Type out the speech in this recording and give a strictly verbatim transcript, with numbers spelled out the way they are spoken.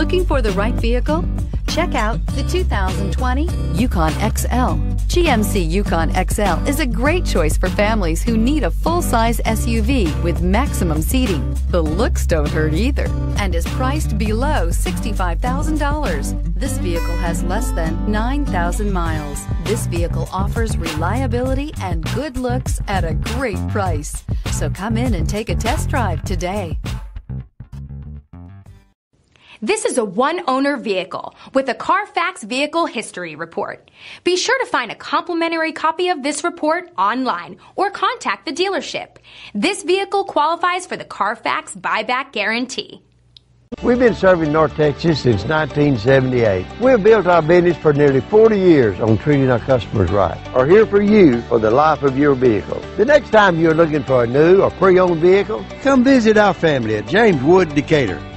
Looking for the right vehicle? Check out the two thousand twenty Yukon X L. G M C Yukon X L is a great choice for families who need a full-size S U V with maximum seating. The looks don't hurt either, and is priced below sixty-five thousand dollars. This vehicle has less than nine thousand miles. This vehicle offers reliability and good looks at a great price. So come in and take a test drive today. This is a one-owner vehicle with a Carfax Vehicle History Report. Be sure to find a complimentary copy of this report online or contact the dealership. This vehicle qualifies for the Carfax Buyback Guarantee. We've been serving North Texas since nineteen seventy-eight. We've built our business for nearly forty years on treating our customers right. We're here for you for the life of your vehicle. The next time you're looking for a new or pre-owned vehicle, come visit our family at James Wood Decatur.